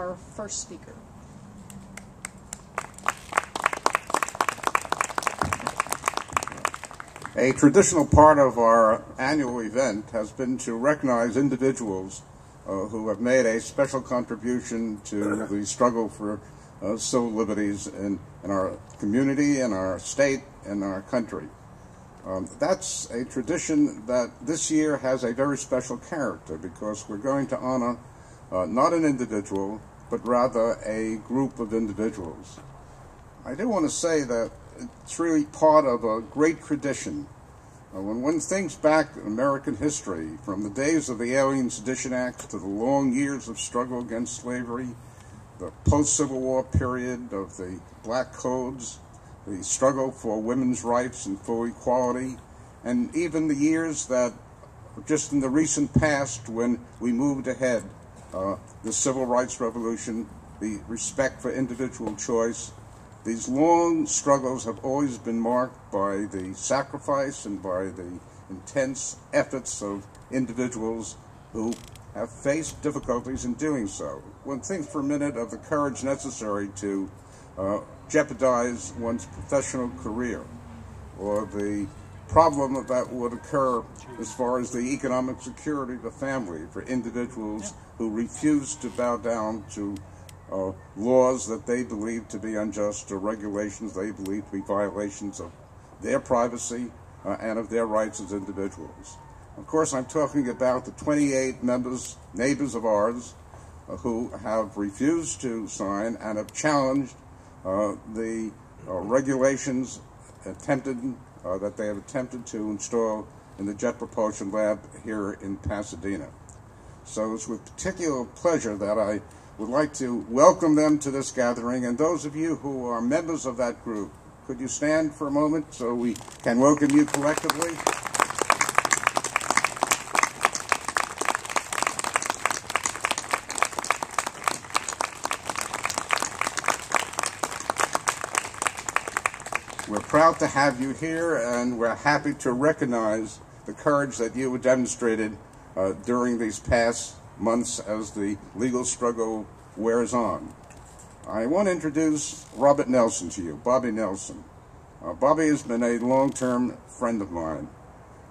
Our first speaker. A traditional part of our annual event has been to recognize individuals who have made a special contribution to the struggle for civil liberties in our community, in our state, in our country. That's a tradition that this year has a very special character because we're going to honor not an individual, but rather a group of individuals. I do want to say that it's really part of a great tradition. When one thinks back in American history, from the days of the Alien Sedition Acts to the long years of struggle against slavery, the post-Civil War period of the Black Codes, the struggle for women's rights and full equality, and even the years that just in the recent past when we moved ahead, the Civil Rights Revolution, the respect for individual choice, these long struggles have always been marked by the sacrifice and by the intense efforts of individuals who have faced difficulties in doing so. One thinks for a minute of the courage necessary to jeopardize one's professional career, or the problem that would occur as far as the economic security of the family for individuals who refuse to bow down to laws that they believe to be unjust or regulations they believe to be violations of their privacy and of their rights as individuals. Of course, I'm talking about the 28 neighbors of ours, who have refused to sign and have challenged the regulations that they have attempted to install in the Jet Propulsion Lab here in Pasadena. So it's with particular pleasure that I would like to welcome them to this gathering, and those of you who are members of that group, could you stand for a moment so we can welcome you collectively? We're proud to have you here, and we're happy to recognize the courage that you have demonstrated during these past months as the legal struggle wears on. I want to introduce Robert Nelson to you, Bobby Nelson. Bobby has been a long-term friend of mine,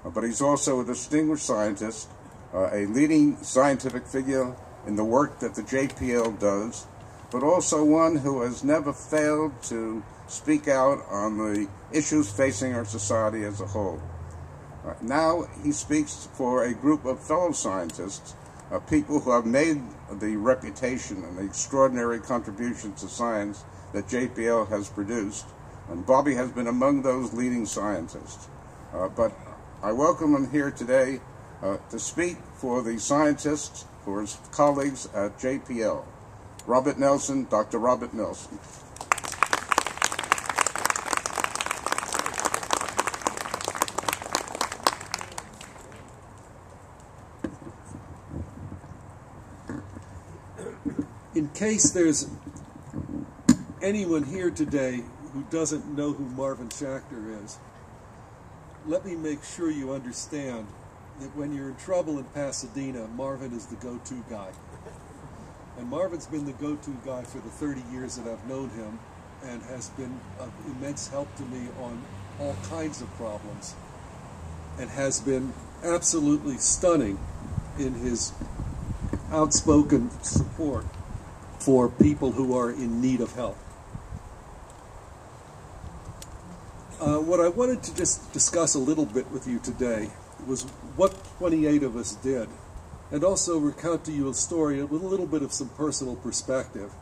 but he's also a distinguished scientist, a leading scientific figure in the work that the JPL does, but also one who has never failed to speak out on the issues facing our society as a whole. Now he speaks for a group of fellow scientists, people who have made the reputation and the extraordinary contributions to science that JPL has produced, and Bobby has been among those leading scientists. But I welcome him here today to speak for the scientists, for his colleagues at JPL. Robert Nelson, Dr. Robert Nelson. In case there's anyone here today who doesn't know who Marvin Schachter is, let me make sure you understand that when you're in trouble in Pasadena, Marvin is the go-to guy. And Marvin's been the go-to guy for the 30 years that I've known him and has been of immense help to me on all kinds of problems and has been absolutely stunning in his outspoken support for people who are in need of help. What I wanted to just discuss a little bit with you today was what 28 of us did, and also recount to you a story with a little bit of some personal perspective.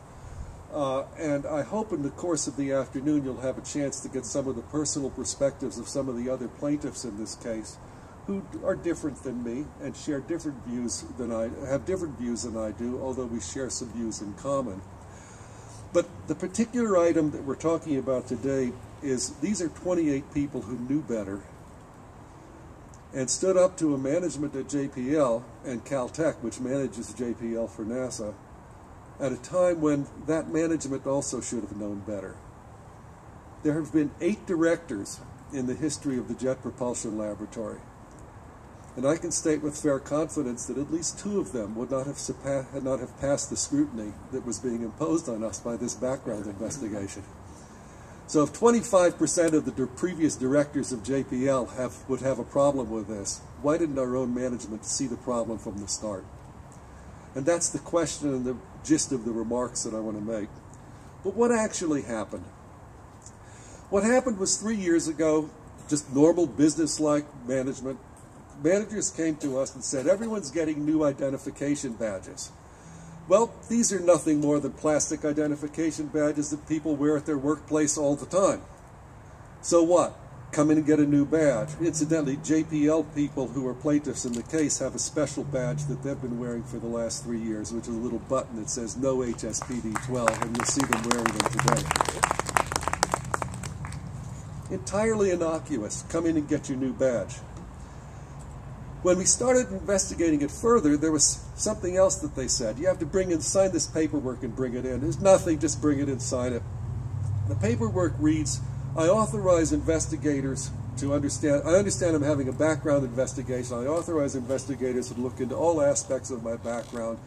And I hope in the course of the afternoon you'll have a chance to get some of the personal perspectives of some of the other plaintiffs in this case, who are different than me and share different views than I have different views than I do, although we share some views in common. But the particular item that we're talking about today is these are 28 people who knew better and stood up to a management at JPL and Caltech, which manages JPL for NASA, at a time when that management also should have known better. There have been 8 directors in the history of the Jet Propulsion Laboratory. and I can state with fair confidence that at least two of them would not have passed the scrutiny that was being imposed on us by this background investigation. So if 25% of the previous directors of JPL would have a problem with this, why didn't our own management see the problem from the start? And that's the question and the gist of the remarks that I want to make. But what actually happened? What happened was 3 years ago, just normal business-like management, managers came to us and said, everyone's getting new identification badges. Well, these are nothing more than plastic identification badges that people wear at their workplace all the time. So what? Come in and get a new badge. Incidentally, JPL people who are plaintiffs in the case have a special badge that they've been wearing for the last 3 years, which is a little button that says no HSPD-12, and you'll see them wearing them today. Entirely innocuous. Come in and get your new badge. When we started investigating it further, there was something else that they said. You have to bring in, sign this paperwork and bring it in. There's nothing, just bring it in, sign it. The paperwork reads, I authorize investigators to understand, I understand I'm having a background investigation. I authorize investigators to look into all aspects of my background,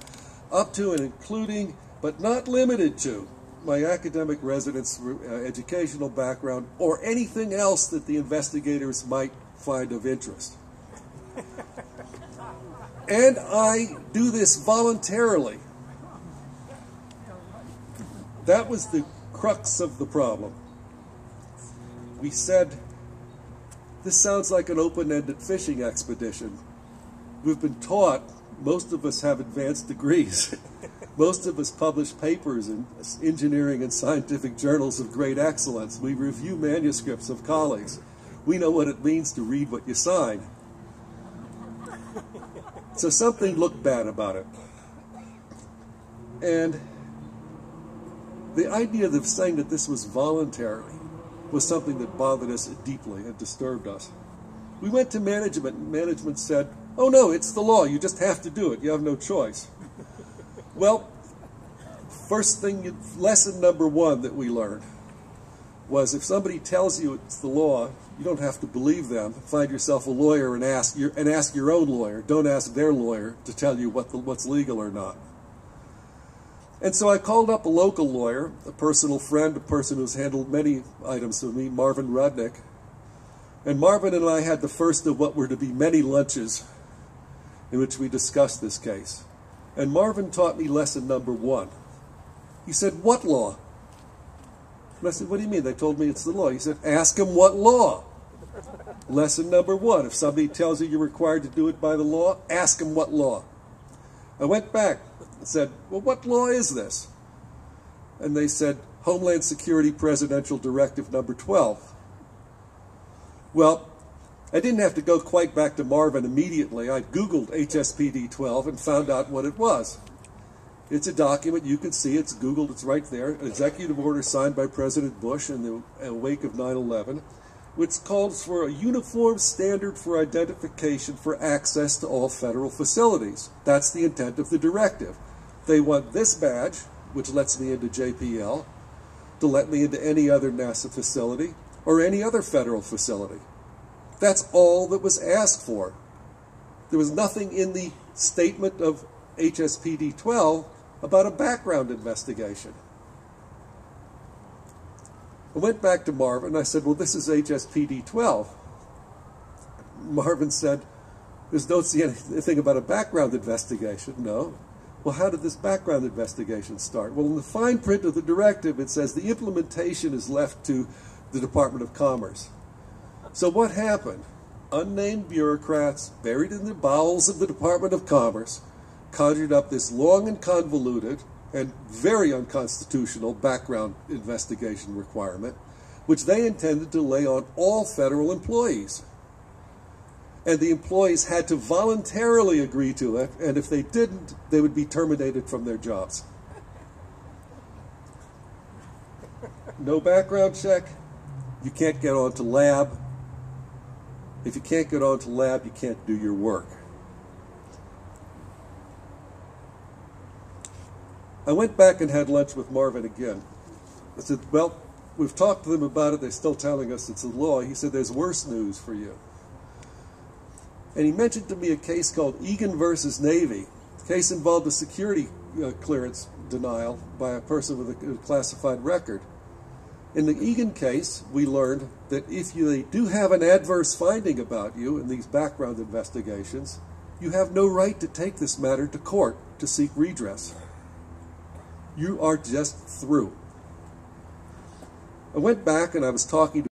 up to and including, but not limited to, my academic residence, educational background, or anything else that the investigators might find of interest. And I do this voluntarily. That was the crux of the problem. We said, this sounds like an open-ended fishing expedition. We've been taught, most of us have advanced degrees. Most of us publish papers in engineering and scientific journals of great excellence. We review manuscripts of colleagues. We know what it means to read what you sign. So something looked bad about it. And the idea of saying that this was voluntary was something that bothered us deeply and disturbed us. We went to management, and management said, oh no, it's the law, you just have to do it, you have no choice. Well, first thing, lesson number one that we learned was if somebody tells you it's the law, you don't have to believe them. Find yourself a lawyer and ask your own lawyer. Don't ask their lawyer to tell you what's legal or not. And so I called up a local lawyer, a personal friend, a person who's handled many items for me, Marvin Rudnick. And Marvin and I had the first of what were to be many lunches in which we discussed this case. And Marvin taught me lesson number one. He said, what law? And I said, what do you mean? They told me it's the law. He said, ask them what law. Lesson number one, if somebody tells you you're required to do it by the law, ask them what law. I went back and said, well, what law is this? And they said, Homeland Security Presidential Directive number 12. Well, I didn't have to go quite back to Marvin immediately. I Googled HSPD-12 and found out what it was. It's a document, you can see, it's Googled, it's right there, an executive order signed by President Bush in the wake of 9/11, which calls for a uniform standard for identification for access to all federal facilities. That's the intent of the directive. They want this badge, which lets me into JPL, to let me into any other NASA facility or any other federal facility. That's all that was asked for. There was nothing in the statement of HSPD-12 about a background investigation. I went back to Marvin and I said, well, this is HSPD-12. Marvin said, there's don't see anything about a background investigation. No. Well, how did this background investigation start? Well, in the fine print of the directive, it says the implementation is left to the Department of Commerce. So what happened? Unnamed bureaucrats buried in the bowels of the Department of Commerce conjured up this long and convoluted and very unconstitutional background investigation requirement, which they intended to lay on all federal employees. And the employees had to voluntarily agree to it, and if they didn't, they would be terminated from their jobs. No background check, you can't get onto lab. If you can't get onto lab, you can't do your work. I went back and had lunch with Marvin again. I said, well, we've talked to them about it. They're still telling us it's the law. He said, there's worse news for you. and he mentioned to me a case called Egan versus Navy. The case involved a security clearance denial by a person with a classified record. In the Egan case, we learned that if you do have an adverse finding about you in these background investigations, you have no right to take this matter to court to seek redress. You are just through. I went back and I was talking to